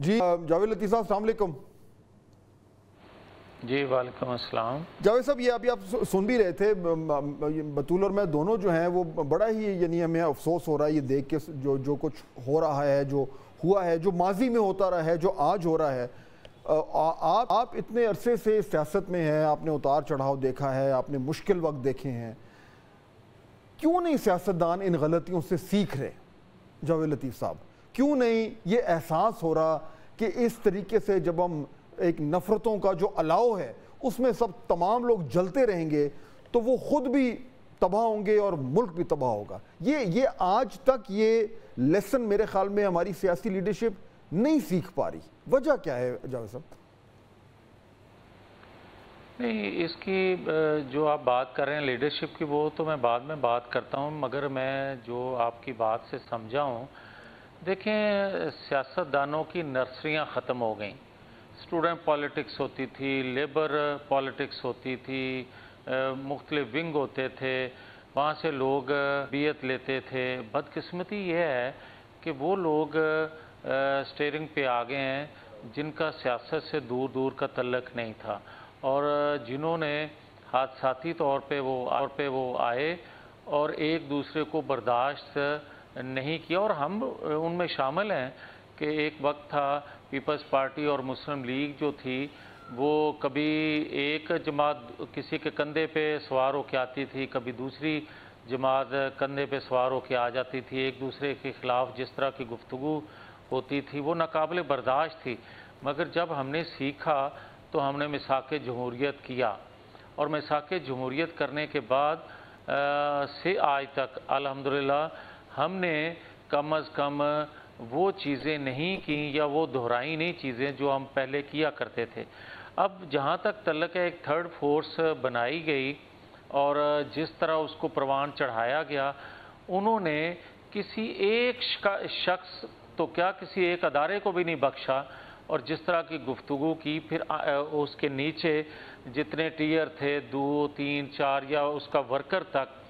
जी जावेद लतीफ़ साहब अस्सलाम वालेकुम। जी वालेकुम अस्सलाम। जावेद साहब, ये अभी आप सुन भी रहे थे, बतूल और मैं दोनों जो हैं वो बड़ा ही यानी हमें अफसोस हो रहा है ये देख के जो कुछ हो रहा है, जो हुआ है, जो माजी में होता रहा है, जो आज हो रहा है। आप इतने अरसे से सियासत में हैं, आपने उतार चढ़ाव देखा है, आपने मुश्किल वक्त देखे हैं, क्यों नहीं सियासतदान इन गलतियों से सीख रहे जावेद लतीफ़ साहब? क्यों नहीं ये एहसास हो रहा कि इस तरीके से जब हम एक नफ़रतों का जो अलाव है उसमें सब तमाम लोग जलते रहेंगे तो वो ख़ुद भी तबाह होंगे और मुल्क भी तबाह होगा। ये आज तक ये लेसन मेरे ख़्याल में हमारी सियासी लीडरशिप नहीं सीख पा रही, वजह क्या है जावेद साहब? नहीं, इसकी जो आप बात कर रहे हैं लीडरशिप की, वो तो मैं बाद में बात करता हूँ, मगर मैं जो आपकी बात से समझा हूँ, देखें सियासतदानों की नर्सरियाँ ख़त्म हो गई। स्टूडेंट पॉलिटिक्स होती थी, लेबर पॉलिटिक्स होती थी, मुख्तलिफ विंग होते थे, वहाँ से लोग बीयत लेते थे। बदकिस्मती ये है कि वो लोग स्टेयरिंग पे आ गए हैं जिनका सियासत से दूर दूर का तल्लक नहीं था और जिन्होंने हादसाती तौर पे वो आए और एक दूसरे को बर्दाश्त नहीं किया। और हम उनमें शामिल हैं कि एक वक्त था पीपल्स पार्टी और मुस्लिम लीग जो थी वो कभी एक जमात किसी के कंधे पे सवार होके आती थी, कभी दूसरी जमात कंधे पे सवार होके आ जाती थी। एक दूसरे के ख़िलाफ़ जिस तरह की गुफ्तगू होती थी वो नाकाबिले बर्दाश्त थी। मगर जब हमने सीखा तो हमने मिसाके जमहूरियत किया और मिसाके जमहूरियत करने के बाद से आज तक अल्हम्दुलिल्लाह हमने कम अज़ कम वो चीज़ें नहीं की या वो दोहराई नहीं चीज़ें जो हम पहले किया करते थे। अब जहाँ तक तल्लक है, एक थर्ड फोर्स बनाई गई और जिस तरह उसको परवान चढ़ाया गया, उन्होंने किसी एक शख्स तो क्या किसी एक अदारे को भी नहीं बख्शा और जिस तरह की गुफ्तगू की, फिर उसके नीचे जितने टीयर थे 2, 3, 4 या उसका वर्कर तक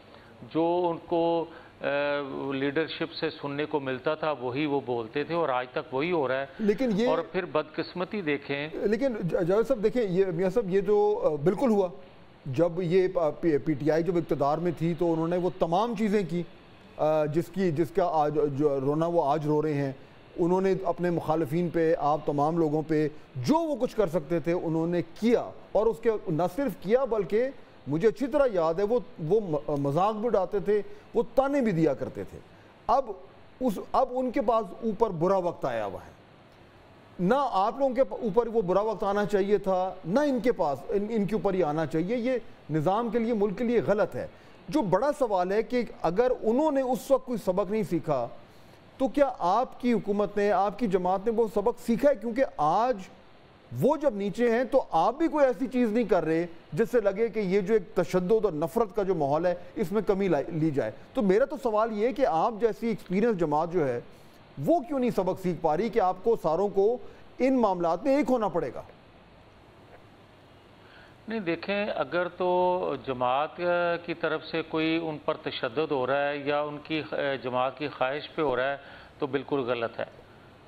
जो उनको लीडरशिप से सुनने को मिलता था वही वो बोलते थे और आज तक वही हो रहा है। लेकिन ये और फिर बदकिस्मती देखें। लेकिन जावेद साहब देखें, ये मियां साहब ये जो बिल्कुल हुआ जब ये पीटीआई जब इक़्तिदार में थी तो उन्होंने वो तमाम चीज़ें की जिसका आज जो रोना वो आज रो रहे हैं। उन्होंने अपने मुखालफीन पे, आप तमाम लोगों पे जो वो कुछ कर सकते थे उन्होंने किया और उसके न सिर्फ किया बल्कि मुझे अच्छी तरह याद है वो मजाक भी उड़ाते थे, वो ताने भी दिया करते थे। अब उनके पास ऊपर बुरा वक्त आया हुआ है ना, आप लोगों के ऊपर वो बुरा वक्त आना चाहिए था ना इनके पास, इनके ऊपर ही आना चाहिए। ये निज़ाम के लिए, मुल्क के लिए गलत है। जो बड़ा सवाल है कि अगर उन्होंने उस वक्त कोई सबक नहीं सीखा तो क्या आपकी हुकूमत ने, आपकी जमात ने वो सबक सीखा है? क्योंकि आज वो जब नीचे हैं तो आप भी कोई ऐसी चीज़ नहीं कर रहे जिससे लगे कि ये जो एक तशद्दुद और नफरत का जो माहौल है इसमें कमी ली जाए। तो मेरा तो सवाल ये है कि आप जैसी एक्सपीरियंस जमात जो है वो क्यों नहीं सबक सीख पा रही कि आपको सारों को इन मामलात में एक होना पड़ेगा? नहीं, देखें, अगर तो जमात की तरफ से कोई उन पर तशद्दुद हो रहा है या उनकी जमात की ख्वाहिश पे हो रहा है तो बिल्कुल गलत है,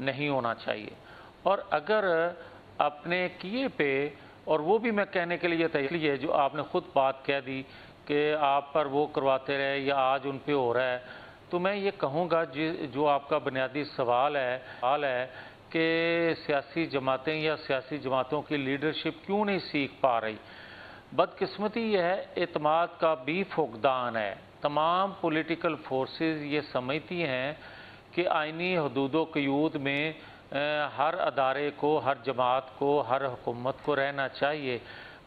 नहीं होना चाहिए। और अगर अपने किए पे, और वो भी मैं कहने के लिए तैयार है जो आपने ख़ुद बात कह दी कि आप पर वो करवाते रहे या आज उन पे हो रहा है, तो मैं ये कहूँगा जो आपका बुनियादी सवाल है कि सियासी जमातें या सियासी जमातों की लीडरशिप क्यों नहीं सीख पा रही। बदकिस्मती यह है, एतमाद का भी फुकदान है। तमाम पॉलिटिकल फोर्सेस ये समझती हैं कि आइनी हदूदो क़यूद में हर अदारे को, हर जमात को, हर हुकूमत को रहना चाहिए।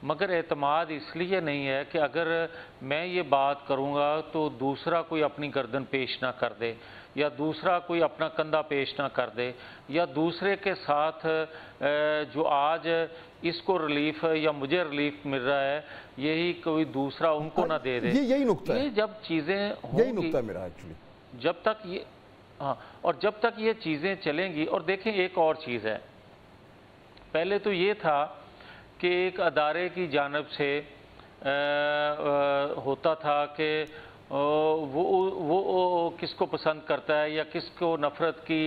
मगर एतमाद इसलिए नहीं है कि अगर मैं ये बात करूँगा तो दूसरा कोई अपनी गर्दन पेश ना कर दे या दूसरा कोई अपना कंधा पेश ना कर दे या दूसरे के साथ जो आज इसको रिलीफ या मुझे रिलीफ मिल रहा है यही कोई दूसरा उनको ना दे दे। यही नुकता है। जब चीज़ें यही नुकता है मेरा एक्चुअली, जब तक ये जब तक ये चीज़ें चलेंगी। और देखें, एक और चीज़ है, पहले तो ये था कि एक अदारे की जानिब से होता था कि वो किसको पसंद करता है या किसको नफ़रत की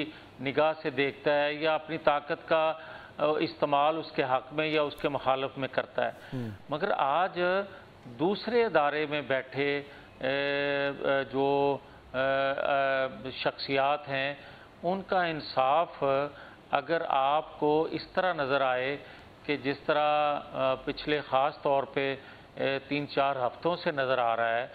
निगाह से देखता है या अपनी ताकत का इस्तेमाल उसके हक में या उसके मुखालफ में करता है। मगर आज दूसरे अदारे में बैठे जो शख्सियात हैं उनका इंसाफ अगर आपको इस तरह नज़र आए कि जिस तरह पिछले ख़ास तौर पे 3-4 हफ्तों से नज़र आ रहा है,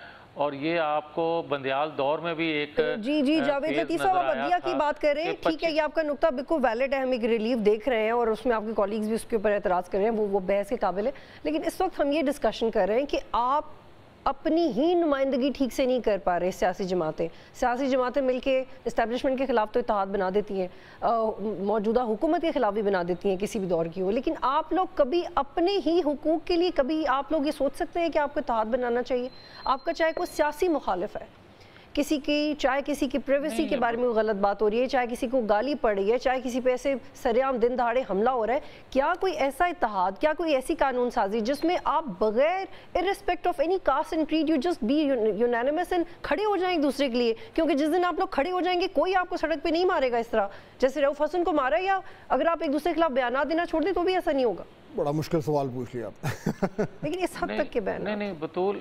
और ये आपको बंदियाल दौर में भी एक जी जावेद लतीफ़ साहब आप अदलिया की बात कर रहे हैं, ठीक है, ये आपका नुकता बिल्कुल वैलिड है, हम एक रिलीफ देख रहे हैं और उसमें आपके कॉलीग्स भी उसके ऊपर एतराज़ कर रहे हैं, वो बहस के काबिल है। लेकिन इस वक्त हम ये डिस्कशन कर रहे हैं कि आप अपनी ही नुमाइंदगी ठीक से नहीं कर पा रहे। सियासी जमातें मिलके इस्टेब्लिशमेंट के ख़िलाफ़ तो इत्तेहाद बना देती हैं, मौजूदा हुकूमत के ख़िलाफ़ भी बना देती हैं, किसी भी दौर की हो, लेकिन आप लोग कभी अपने ही हुकूक के लिए कभी आप लोग ये सोच सकते हैं कि आपको इत्तेहाद बनाना चाहिए? आपका चाहे कोई सियासी मुखालिफ है, किसी की चाहे किसी की प्राइवेसी के बारे में गलत बात हो रही है, चाहे किसी को गाली पड़ रही है, चाहे किसी पे ऐसे सरेआम दिन दहाड़े हमला हो रहा है, क्या कोई ऐसा इत्तेहाद, क्या कोई ऐसी कानून साजी जिसमें आप बगैर irrespective of any caste and creed you just be unanimous and खड़े हो जाएं एक दूसरे के लिए? क्योंकि जिस दिन आप लोग खड़े हो जाएंगे कोई आपको सड़क पर नहीं मारेगा इस तरह जैसे रऊफ हसन को मारा, या अगर आप एक दूसरे के खिलाफ बयान देना छोड़ दें तो भी ऐसा नहीं होगा। बड़ा मुश्किल सवाल पूछ लिया आप। लेकिन इस हद तक के बयान नहीं। बतूल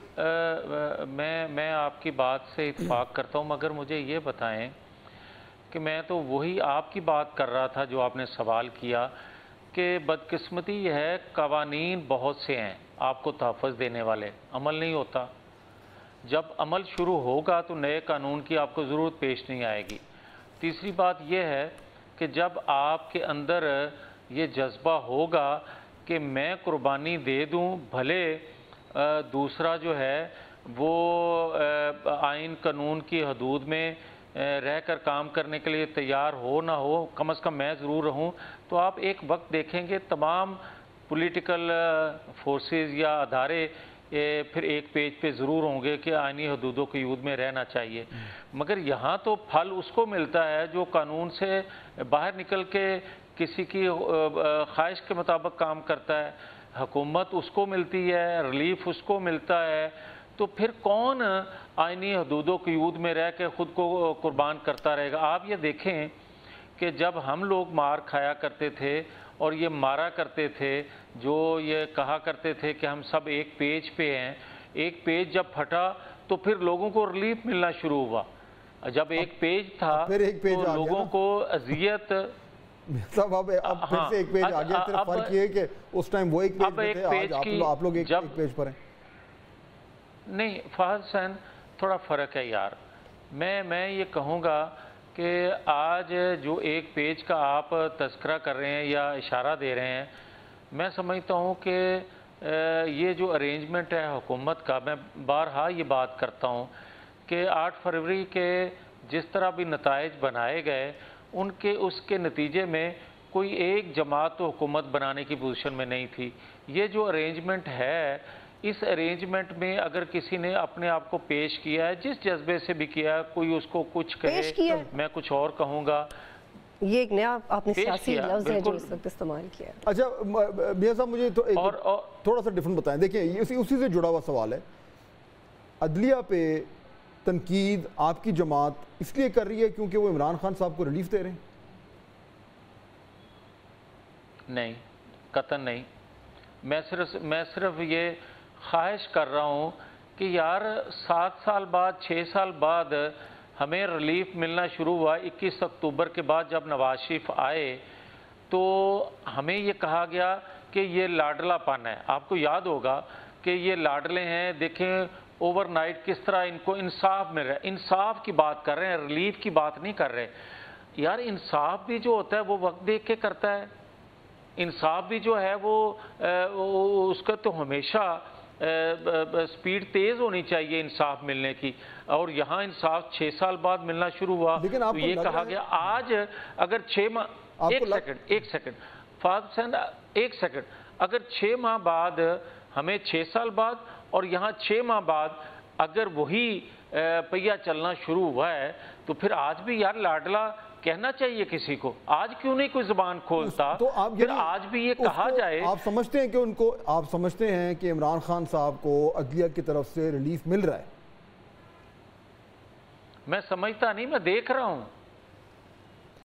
मैं आपकी बात से इत्तेफाक करता हूं, मगर मुझे ये बताएं कि मैं तो वही आपकी बात कर रहा था जो आपने सवाल किया कि बदकिस्मती है कवानीन बहुत से हैं आपको तहफ़्फ़ुज़ देने वाले, अमल नहीं होता। जब अमल शुरू होगा तो नए कानून की आपको ज़रूरत पेश नहीं आएगी। तीसरी बात यह है कि जब आपके अंदर ये जज्बा होगा कि मैं कुर्बानी दे दूं, भले दूसरा जो है वो आइन कानून की हदूद में रह कर काम करने के लिए तैयार हो ना हो, कम से कम मैं ज़रूर रहूं। तो आप एक वक्त देखेंगे तमाम पॉलिटिकल फोर्सेस या अदारे फिर एक पेज पे ज़रूर होंगे कि आइनी हदूदों की यूद में रहना चाहिए। मगर यहाँ तो फल उसको मिलता है जो कानून से बाहर निकल के किसी की ख्वाहिश के मुताबिक काम करता है, हुकूमत उसको मिलती है, रिलीफ उसको मिलता है। तो फिर कौन आइनी हदूदों की यूद में रह के ख़ुद को कुर्बान करता रहेगा? आप ये देखें कि जब हम लोग मार खाया करते थे और ये मारा करते थे, जो ये कहा करते थे कि हम सब एक पेज पे हैं, एक पेज जब फटा तो फिर लोगों को रिलीफ मिलना शुरू हुआ। जब एक पेज था फिर एक पेज तो लोगों को अजियत सब अब हाँ, फिर से एक पेज आ गया। सिर्फ फर्क ये है कि उस टाइम वो एक पेज थे, आज आप लोग एक पेज पर हैं। नहीं फहद हुसैन, थोड़ा फ़र्क है यार। मैं ये कहूँगा कि आज जो एक पेज का आप तस्करा कर रहे हैं या इशारा दे रहे हैं, मैं समझता हूँ कि ये जो अरेंजमेंट है हुकूमत का, मैं बारहा ये बात करता हूँ कि 8 फरवरी के जिस तरह भी नताइज बनाए गए उनके उसके नतीजे में कोई एक जमात तो हुकूमत बनाने की पोजीशन में नहीं थी। ये जो अरेंजमेंट है, इस अरेंजमेंट में अगर किसी ने अपने आप को पेश किया है, जिस जज्बे से भी किया है, कोई उसको कुछ कहे तो मैं कुछ और कहूँगा। ये एक नया आपने सियासी लफ्ज़ है जो इस वक्त इस्तेमाल किया। अच्छा मियां साहब, मुझे थोड़ा सा डिफरेंट बताएं। देखिए उसी से जुड़ा हुआ सवाल है, अदलिया पे तनकीद आपकी जमात इसलिए कर रही है क्योंकि वो इमरान खान साहब को रिलीफ दे रहे हैं? नहीं, कतई नहीं। मैं सिर्फ ये ख्वाहिश कर रहा हूँ कि यार 7 साल बाद, 6 साल बाद हमें रिलीफ मिलना शुरू हुआ। 21 अक्टूबर के बाद जब नवाज शरीफ आए तो हमें ये कहा गया कि ये लाडलापन है। आपको याद होगा कि ये लाडले हैं, देखें ओवरनाइट किस तरह इनको इंसाफ मिल रहा है। इंसाफ की बात कर रहे हैं, रिलीफ की बात नहीं कर रहे। यार इंसाफ भी जो होता है वो वक्त देख के करता है। इंसाफ भी जो है वो उसका तो हमेशा स्पीड तेज़ होनी चाहिए इंसाफ मिलने की, और यहाँ इंसाफ 6 साल बाद मिलना शुरू हुआ। लेकिन तो ये कहा गया आज अगर 6 माह एक सेकंड अगर 6 माह बाद हमें 6 साल बाद और यहाँ 6 माह बाद अगर वही पहिया चलना शुरू हुआ है तो फिर आज भी यार लाडला कहना चाहिए किसी को। आज क्यों नहीं कोई जुबान खोलता? तो आप फिर आज भी ये कहा जाए। आप समझते हैं कि उनको, आप समझते हैं कि इमरान खान साहब को अदलिया की तरफ से रिलीफ मिल रहा है? मैं समझता नहीं, मैं देख रहा हूँ।